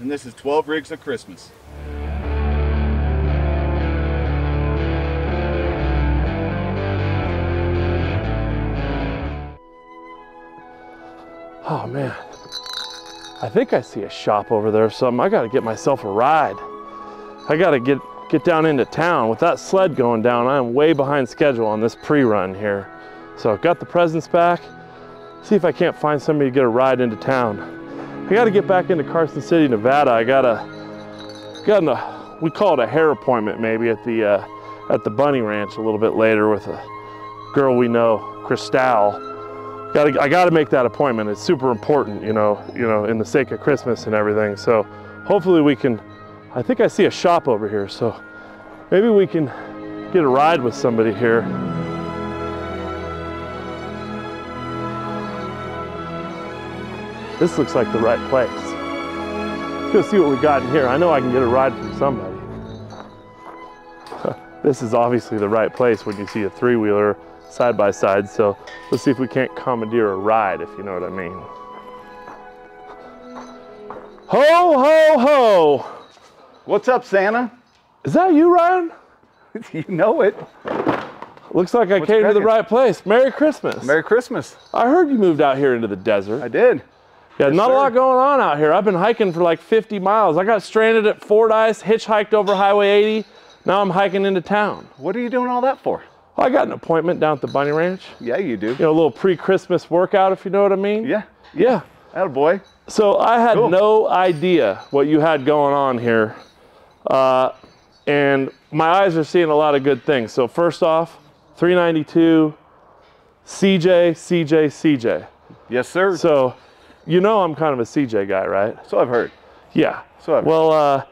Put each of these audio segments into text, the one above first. and this is 12 Rigs of Christmas. Oh man, I think I see a shop over there or something. I gotta get myself a ride. I gotta get down into town. With that sled going down, I am way behind schedule on this pre-run here. So I've got the presents back. See if I can't find somebody to get a ride into town. I gotta get back into Carson City, Nevada. I we call it a hair appointment maybe at the Bunny Ranch a little bit later with a girl we know, Cristal. I gotta make that appointment. It's super important, you know, in the sake of Christmas and everything. So hopefully we can, I think I see a shop over here, so maybe we can get a ride with somebody here. This looks like the right place. Let's go see what we got in here. I know I can get a ride from somebody. This is obviously the right place when you see a three-wheeler side by side, so let's see if we can't commandeer a ride, if you know what I mean. Ho, ho, ho! What's up, Santa? Is that you, Ryan? You know it. Looks like I came to the right place. Merry Christmas. Merry Christmas. I heard you moved out here into the desert. I did. Yeah, yes, not sir. A lot going on out here. I've been hiking for like 50 miles. I got stranded at Fordyce, hitchhiked over Highway 80. Now I'm hiking into town. What are you doing all that for? I got an appointment down at the Bunny Ranch. Yeah, you do. You know, a little pre-Christmas workout, if you know what I mean. Yeah. Yeah. Attaboy. So I had no idea what you had going on here. And my eyes are seeing a lot of good things. So first off, 392, CJ. Yes, sir. So you know I'm kind of a CJ guy, right? So I've heard. Yeah. So I've heard. Well,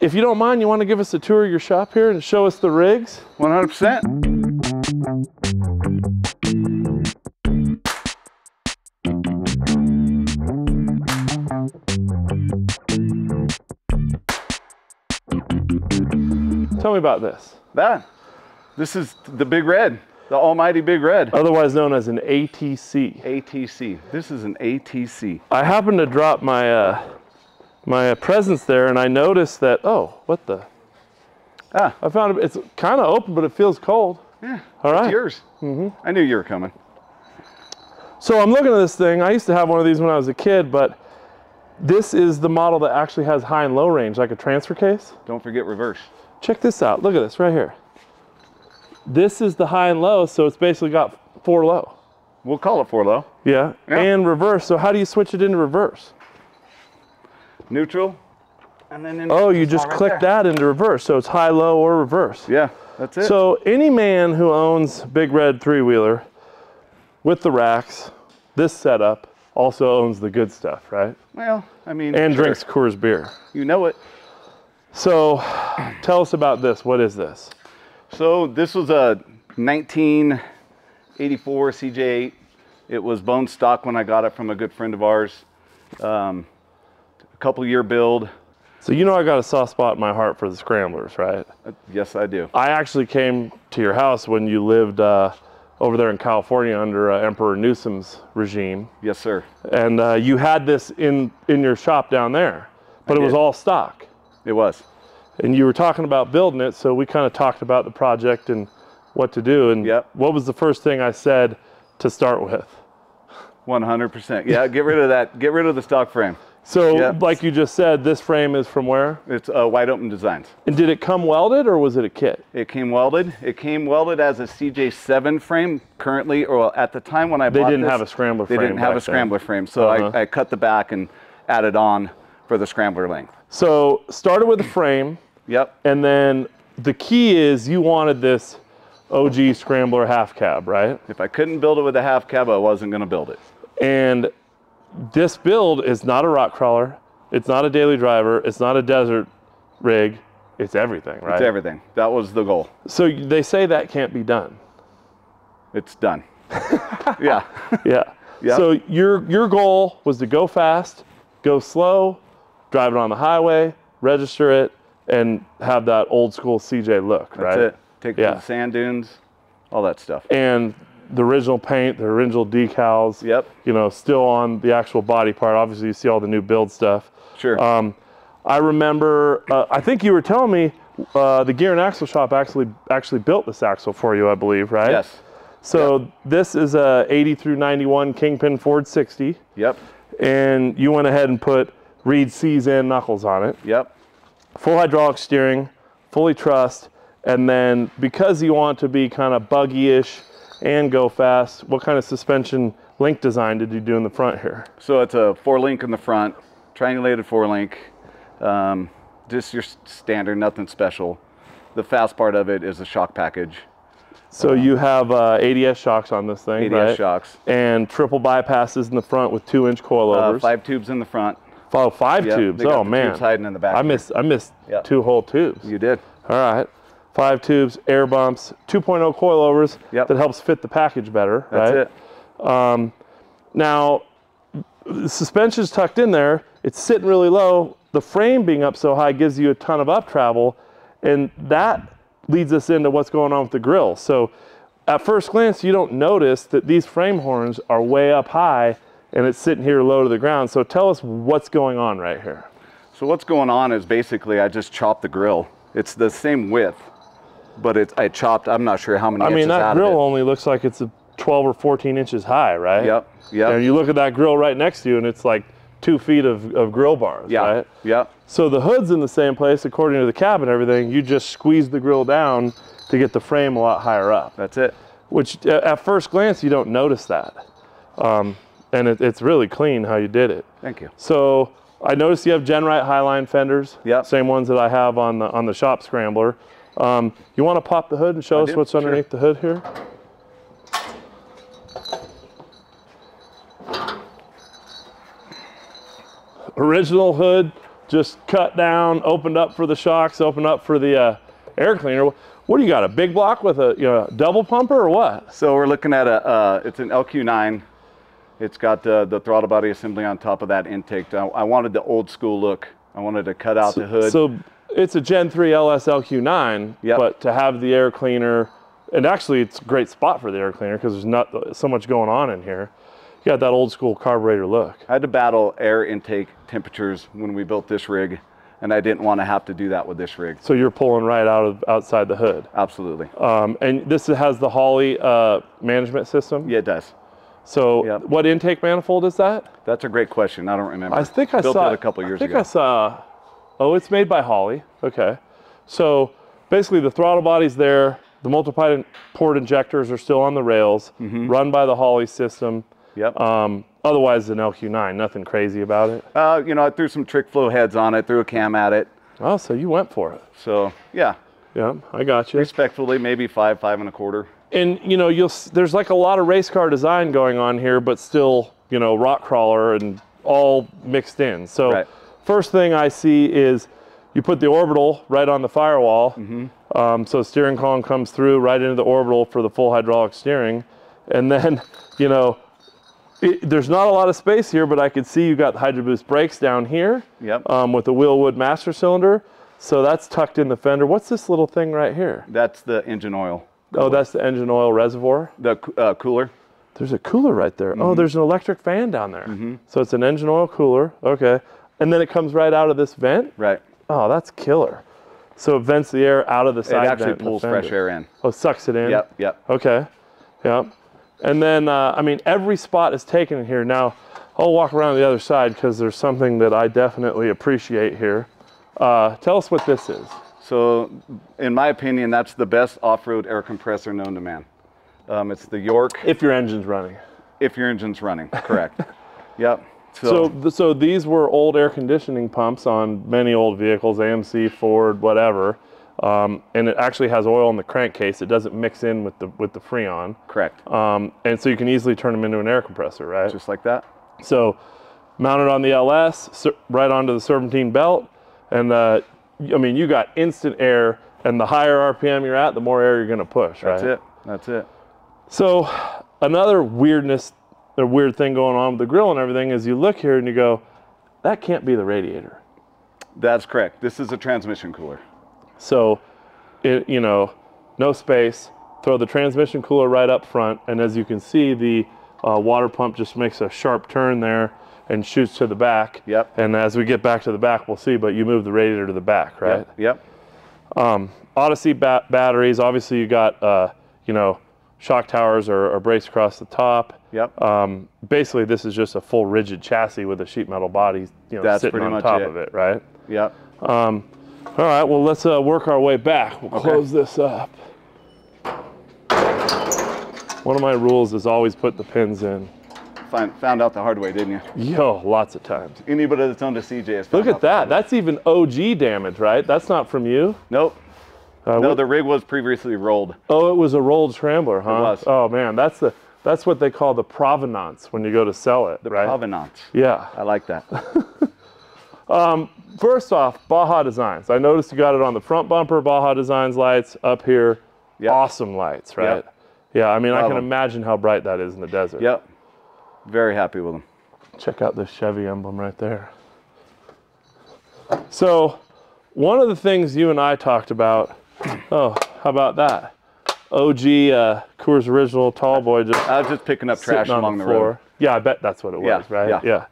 if you don't mind, you want to give us a tour of your shop here and show us the rigs? 100%. Tell me about this. This is the Big Red, the almighty Big Red. Otherwise known as an ATC. ATC. This is an ATC. I happened to drop my my presents there, and I noticed that, oh, what the? Ah. I found it's kind of open, but it feels cold. Yeah, all right. It's yours. Mm-hmm. I knew you were coming. So I'm looking at this thing. I used to have one of these when I was a kid, but this is the model that actually has high and low range, like a transfer case. Don't forget reverse. Check this out. Look at this right here. This is the high and low, so it's basically got four low. We'll call it four low. Yeah, yeah. And reverse. So how do you switch it into reverse? Neutral. And then into oh, you just click that into reverse. So it's high, low, or reverse. Yeah, that's it. So any man who owns Big Red three-wheeler with the racks, this setup, also owns the good stuff, right? Well, I mean, and sure. Drinks Coors beer. You know it. So tell us about this. What is this? So this was a 1984 CJ-8. It was bone stock when I got it from a good friend of ours. A couple year build. So you know I got a soft spot in my heart for the Scramblers, right? Yes, I do. I actually came to your house when you lived over there in California under Emperor Newsom's regime. Yes, sir. And you had this in your shop down there, but it was all stock. It was. And you were talking about building it, so we kind of talked about the project and what to do. And what was the first thing I said to start with? 100%. Yeah, get rid of that. Get rid of the stock frame. So, like you just said, this frame is from where? It's Wide Open Designs. And did it come welded, or was it a kit? It came welded. It came welded as a CJ-7 frame currently, or at the time when I bought this. They didn't have a Scrambler frame. They didn't have a Scrambler frame, so I cut the back and added on for the Scrambler length. So started with the frame. Yep. And then the key is you wanted this OG Scrambler half cab, right? If I couldn't build it with a half cab, I wasn't going to build it. And this build is not a rock crawler. It's not a daily driver. It's not a desert rig. It's everything, right? It's everything. That was the goal. So they say that can't be done. It's done. Yeah. Yeah. Yep. So your goal was to go fast, go slow, drive it on the highway, register it, and have that old school CJ look, right? That's it. Take the sand dunes, all that stuff. And the original paint, the original decals, you know, still on the actual body part. Obviously, you see all the new build stuff. Sure. I remember, I think you were telling me the gear and axle shop actually built this axle for you, I believe, right? Yes. So yep. This is a 80 through 91 Kingpin Ford 60. Yep. And you went ahead and put Reed C's and knuckles on it. Yep. Full hydraulic steering, fully trussed, and then because you want to be kind of buggy-ish and go fast, what kind of suspension link design did you do in the front here? So it's a four link in the front, triangulated four link, just your standard, nothing special. The fast part of it is a shock package. So you have ADS shocks on this thing, ADS right? Shocks. And triple bypasses in the front with 2-inch coilovers. 5 tubes in the front. Oh, 5 yep, tubes. Oh, man. Tubes hiding in the back. I missed yep. 2 whole tubes. You did. All right. 5 tubes, air bumps, 2.0 coilovers. Yep. That helps fit the package better. That's right? It. Now, the suspension's tucked in there. It's sitting really low. The frame being up so high gives you a ton of up travel, and that leads us into what's going on with the grill. So at first glance, you don't notice that these frame horns are way up high and it's sitting here low to the ground. So tell us what's going on right here. So what's going on is basically I just chopped the grill. It's the same width, but it's I chopped, I'm not sure how many inches out of it. I mean, that grill only looks like it's 12 or 14 inches high, right? Yep, yep. And you look at that grill right next to you and it's like 2 feet of grill bars, yeah, right? Yeah. So the hood's in the same place, according to the cab and everything, you just squeeze the grill down to get the frame a lot higher up. That's it. Which at first glance, you don't notice that. And it's really clean how you did it. Thank you. So I noticed you have Genrite Highline fenders. Yeah. Same ones that I have on the shop Scrambler. You want to pop the hood and show us what's underneath the hood here? Original hood, just cut down, opened up for the shocks, opened up for the air cleaner. What do you got, a big block with a double pumper or what? So we're looking at a, it's an LQ-9. It's got the throttle body assembly on top of that intake. I wanted the old school look. I wanted to cut out the hood. So it's a Gen 3 LS LQ-9, yep. But to have the air cleaner, and actually it's a great spot for the air cleaner because there's not so much going on in here. You got that old school carburetor look. I had to battle air intake temperatures when we built this rig, and I didn't want to have to do that with this rig. So you're pulling right out of outside the hood. Absolutely. And this has the Holley management system? Yeah, it does. So yep. What intake manifold is that? That's a great question. I don't remember. I think I built it a couple years ago. I think I saw, oh, it's made by Holley. Okay. So basically the throttle body's there. The multi-port injectors are still on the rails, mm-hmm. Run by the Holley system. Yep. Otherwise, an LQ9, nothing crazy about it. You know, I threw some Trick Flow heads on it, threw a cam at it. Oh, so you went for it. So, yeah. Yeah, I got you. Respectfully, maybe 5, 5 1/4. And, you know, there's like a lot of race car design going on here, but still, you know, rock crawler and all mixed in. So, right. First thing I see is you put the orbital right on the firewall. Mm-hmm. So steering column comes through right into the orbital for the full hydraulic steering. And then, you know, there's not a lot of space here, but I could see you got the Hydroboost brakes down here. Yep. With the Wheelwood master cylinder. So that's tucked in the fender. What's this little thing right here? That's the engine oil. Cooler. Oh, that's the engine oil reservoir? The cooler. There's a cooler right there. Mm-hmm. Oh, there's an electric fan down there. Mm-hmm. So it's an engine oil cooler. Okay. And then it comes right out of this vent? Right. Oh, that's killer. So it vents the air out of the side vent. It actually pulls fresh air in. Oh, it sucks it in? Yep, yep. Okay. Yep. And then, I mean, every spot is taken in here. Now, I'll walk around the other side because there's something that I definitely appreciate here. Tell us what this is. So, in my opinion, that's the best off-road air compressor known to man. It's the York. If your engine's running. If your engine's running, correct. Yep. So these were old air conditioning pumps on many old vehicles, AMC, Ford, whatever. And it actually has oil in the crankcase. It doesn't mix in with the Freon. Correct. And so you can easily turn them into an air compressor, right? Just like that. So mounted on the LS, right onto the serpentine belt. And I mean, you got instant air, and the higher RPM you're at, the more air you're going to push, right? That's it. That's it. So another weird thing going on with the grill and everything is you look here and you go, that can't be the radiator. That's correct. This is a transmission cooler. So, you know, no space, throw the transmission cooler right up front, and as you can see, the water pump just makes a sharp turn there, and shoots to the back. Yep. And as we get back to the back, we'll see, but you move the radiator to the back, right? Yep. Odyssey batteries, obviously you got, you know, shock towers or brakes across the top. Yep. Basically, this is just a full rigid chassis with a sheet metal body, you know, that's sitting on top of it, right? Yep. All right, well, let's work our way back. We'll close this up. One of my rules is always put the pins in. Found out the hard way, didn't you? Yo, lots of times. Anybody that's owned a CJ has found out. Look at that. That's even OG damage, right? That's not from you? Nope. No, the rig was previously rolled. Oh, it was a rolled Scrambler, huh? It was. Oh, man, that's what they call the provenance when you go to sell it, right? The provenance. Yeah. I like that. First off, Baja Designs. I noticed you got it on the front bumper, Baja Designs lights up here. Yep. Awesome lights, right? Yep. Yeah, I mean, I can imagine how bright that is in the desert. Yep. Very happy with them. Check out this Chevy emblem right there. So, one of the things you and I talked about, oh, how about that? OG Coors Original Tall Boy just I was just picking up trash along the road. Yeah, I bet that's what it was, right? Yeah.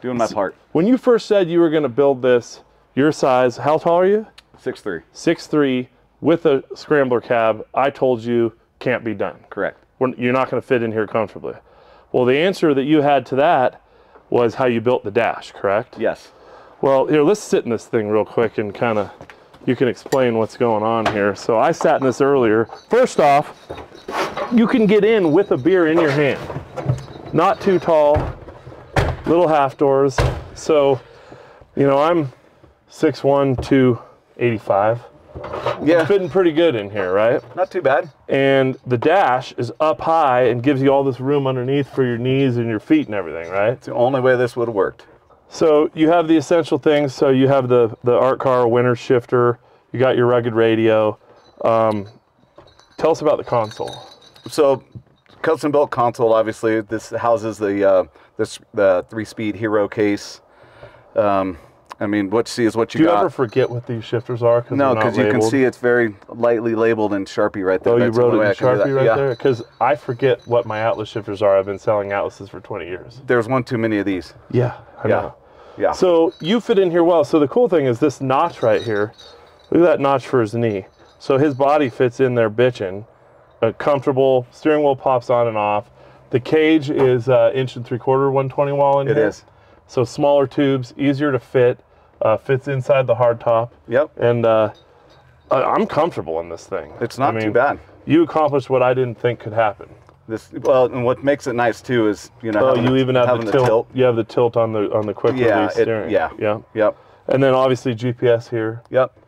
Doing my part. When you first said you were going to build this, your size, how tall are you? 6'3". 6'3", with a Scrambler cab, I told you can't be done. Correct. You're not going to fit in here comfortably. Well, the answer that you had to that was how you built the dash, correct? Yes. Well, here, let's sit in this thing real quick and kind of, you can explain what's going on here. So I sat in this earlier. First off, you can get in with a beer in your hand. Not too tall, little half doors. So, you know, I'm 6'1", 285. Yeah. You're fitting pretty good in here, right? Not too bad. And the dash is up high and gives you all this room underneath for your knees and your feet and everything, right? It's the only way this would have worked. So you have the essential things. So you have the Art Car winter shifter. You got your Rugged Radio. Tell us about the console. So custom built console, obviously. This houses the 3-speed Hero case. I mean, what you see is what you got. Do you ever forget what these shifters are? No, because you can see it's very lightly labeled in Sharpie right there. Oh, you wrote it in Sharpie right there? Because I forget what my Atlas shifters are. I've been selling Atlases for 20 years. There's one too many of these. Yeah, I know. Yeah. So you fit in here well. So the cool thing is this notch right here. Look at that notch for his knee. So his body fits in there bitching. Comfortable. Steering wheel pops on and off. The cage is 1 3/4 inch 120 wall in here. It is. So smaller tubes, easier to fit, fits inside the hard top. Yep. And I'm comfortable in this thing. It's not too bad. You accomplished what I didn't think could happen. This and what makes it nice too is, you know, you even have the tilt. You have the tilt on the quick release steering. Yeah. Yeah. Yep. And then obviously GPS here. Yep.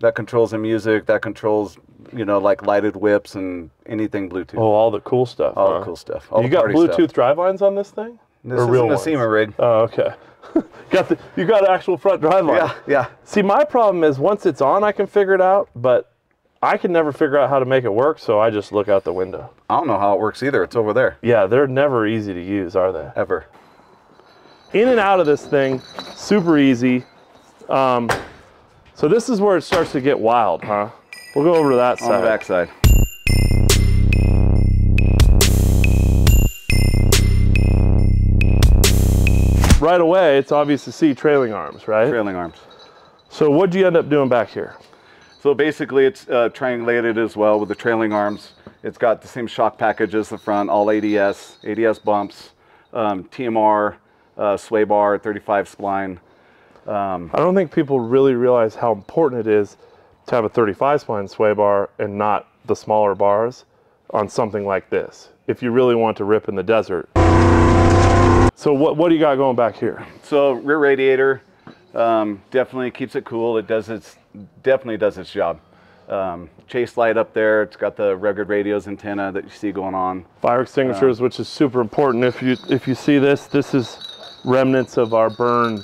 That controls the music. That controls, you know, like lighted whips and anything Bluetooth. Oh, all the cool stuff. All the cool stuff. You got Bluetooth drivelines on this thing? This isn't a SEMA rig. Oh, okay. You got an actual front drive line. Yeah, yeah. See, my problem is once it's on, I can figure it out, but I can never figure out how to make it work, so I just look out the window. I don't know how it works either. It's over there. Yeah, they're never easy to use, are they? Ever. In and out of this thing, super easy. So this is where it starts to get wild, huh? We'll go over to that side. On the back side. Right away, it's obvious to see trailing arms, right? Trailing arms. So what'd you end up doing back here? So basically, it's triangulated as well with the trailing arms. It's got the same shock package as the front, all ADS, ADS bumps, TMR, sway bar, 35 spline. I don't think people really realize how important it is to have a 35 spline sway bar and not the smaller bars on something like this, if you really want to rip in the desert. So what do you got going back here? So rear radiator definitely keeps it cool. It does definitely does its job. Chase light up there. It's got the Rugged Radio's antenna that you see going on. Fire extinguishers, which is super important. If you see this, this is remnants of our burn.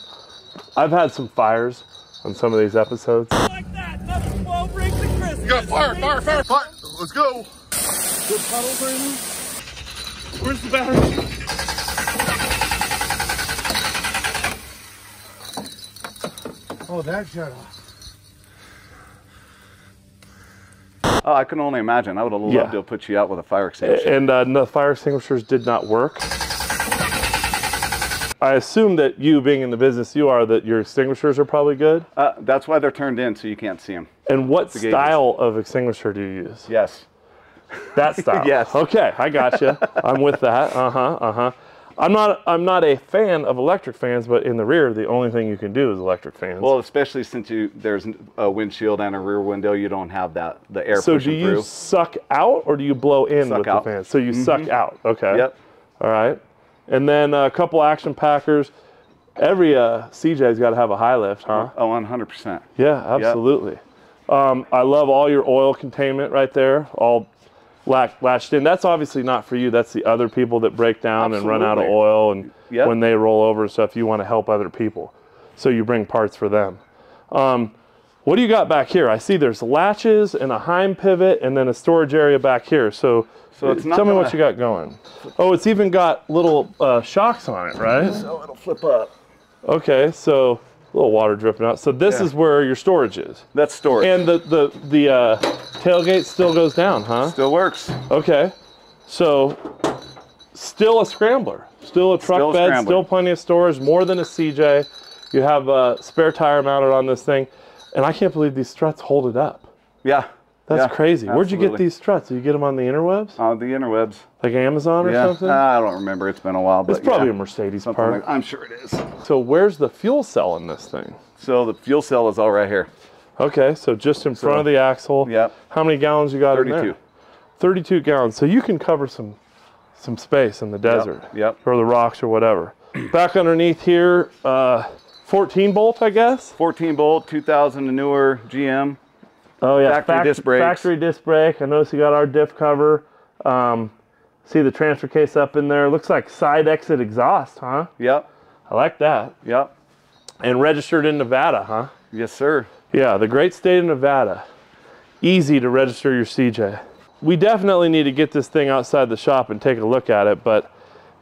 I've had some fires on some of these episodes. Like that, another 12 rigs of Christmas. You got fire, fire, fire, fire. Let's go. Good puddles right now. Where's the battery? Oh, that shut off. Oh, I can only imagine. I would have loved to have put you out with a fire extinguisher. And the fire extinguishers did not work. I assume that you, being in the business you are, that your extinguishers are probably good? That's why they're turned in, so you can't see them. And what style of extinguisher do you use? Yes. That style? Yes. Okay, I gotcha. I'm with that. I'm not a fan of electric fans, but in the rear, the only thing you can do is electric fans. Well, especially since there's a windshield and a rear window, you don't have that air pushing through. So do you suck out or do you blow in with the fans? So you suck out. Okay. Yep. All right. And then a couple action packers. Every CJ's got to have a high lift, huh? Oh, 100%. Yeah, absolutely. Yep. I love all your oil containment right there. All latched in. That's obviously not for you. That's the other people that break down and run out of oil and when they roll over and stuff. You want to help other people, so you bring parts for them. What do you got back here? I see there's latches and a Heim pivot and then a storage area back here. So it's not tell me what you got going. Oh, it's even got little shocks on it, right? So it'll flip up. Okay, so a little water dripping out. So this is where your storage is. That's storage. And the tailgate still goes down, huh? Still works. Okay, so still a Scrambler, still a truck bed, still plenty of storage, more than a CJ. You have a spare tire mounted on this thing. And I can't believe these struts hold it up. Yeah. That's crazy. Where'd you get these struts? Did you get them on the interwebs? On the interwebs. Like Amazon or something? I don't remember. It's been a while. But it's probably a Mercedes part. Like, I'm sure it is. So where's the fuel cell in this thing? So the fuel cell is all right here. Okay, so just in front of the axle. Yep. How many gallons you got 32. In there? 32 gallons. So you can cover some space in the desert. Yep. Or the rocks or whatever. Back underneath here, 14 bolt, I guess? 14 bolt, 2000 and newer GM. Oh yeah, factory disc brake. I noticed you got our diff cover. See the transfer case up in there. Looks like side exit exhaust, huh? Yep. I like that. Yep. And registered in Nevada, huh? Yes, sir. Yeah, the great state of Nevada. Easy to register your CJ. We definitely need to get this thing outside the shop and take a look at it, but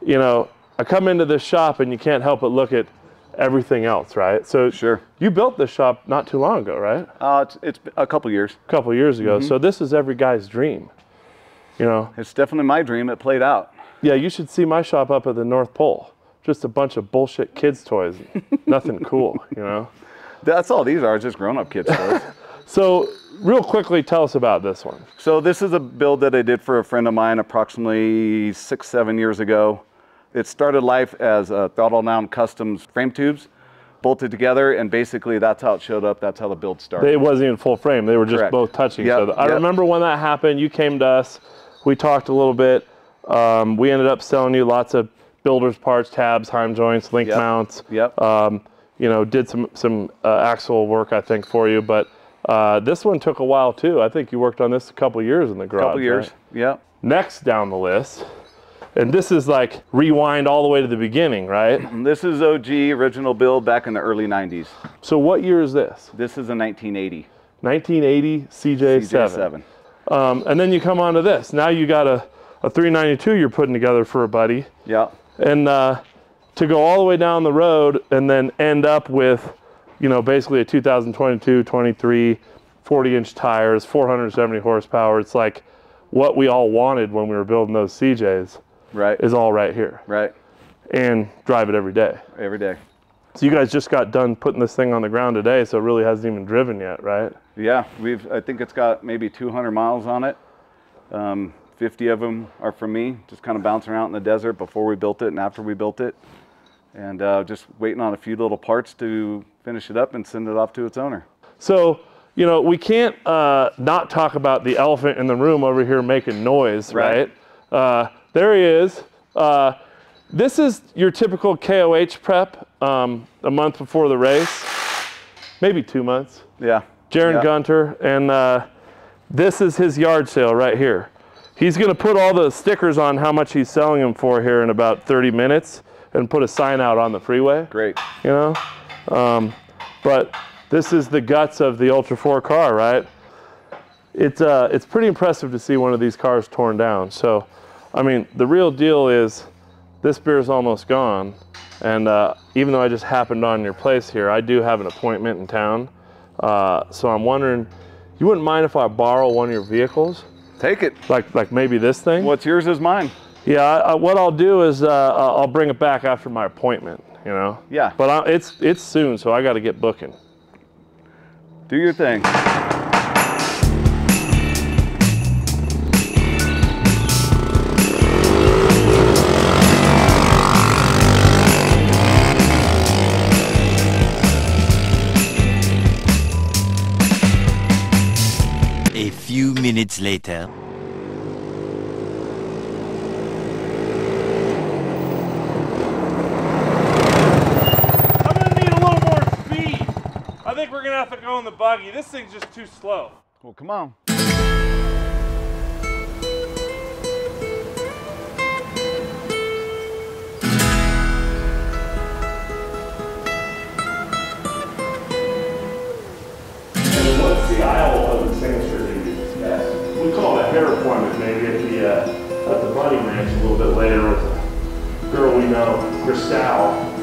you know, I come into this shop and you can't help but look at everything else, right? So sure. You built this shop not too long ago, right? It's a couple years. A couple years ago. So this is every guy's dream, you know? It's definitely my dream. It played out. Yeah, you should see my shop up at the North Pole. Just a bunch of bullshit kids' toys. Nothing cool, you know? That's all these are, just grown-up kids' toys. So real quickly, tell us about this one. So this is a build that I did for a friend of mine approximately 6-7 years ago. It started life as a Throttle Down Customs frame tubes bolted together, and basically that's how it showed up. That's how the build started. It wasn't even full frame. They were just both touching each other. I remember when that happened, you came to us. We talked a little bit. We ended up selling you lots of builder's parts, tabs, Heim joints, link mounts. You know, did some axle work, I think, for you. But this one took a while, too. I think you worked on this a couple years in the garage. A couple years, yeah. Next down the list. And this is like rewind all the way to the beginning, right? This is OG, original build back in the early 90s. So what year is this? This is a 1980. 1980 CJ7. And then you come on to this. Now you got a 392 you're putting together for a buddy. Yeah. And to go all the way down the road and then end up with, you know, basically a 2022, 23, 40-inch tires, 470 horsepower. It's like what we all wanted when we were building those CJs. Right. Is all right here. Right. And drive it every day. Every day. So you guys just got done putting this thing on the ground today, so it really hasn't even driven yet, right? Yeah, I think it's got maybe 200 miles on it. 50 of them are from me, just kind of bouncing around in the desert before we built it and after we built it. And just waiting on a few little parts to finish it up and send it off to its owner. So, you know, we can't not talk about the elephant in the room over here making noise, right? There he is. This is your typical KOH prep a month before the race, maybe 2 months. Yeah. Jared Gunter, and this is his yard sale right here. He's gonna put all the stickers on how much he's selling them for here in about 30 minutes and put a sign out on the freeway. Great. You know, but this is the guts of the Ultra 4 car, right? It's pretty impressive to see one of these cars torn down. So. I mean, the real deal is this beer is almost gone. And even though I just happened on your place here, I do have an appointment in town. So I'm wondering, you wouldn't mind if I borrow one of your vehicles? Take it. Like maybe this thing? What's yours is mine. Yeah, what I'll do is I'll bring it back after my appointment. you know? Yeah. But it's soon, so I got to get booking. Do your thing. A few minutes later. Have to go in the buggy. This thing's just too slow. Well, come on. And what's the aisle of the signature that you just passed? We call it a hair appointment maybe at the Bunny Ranch a little bit later with a girl we know, Christelle.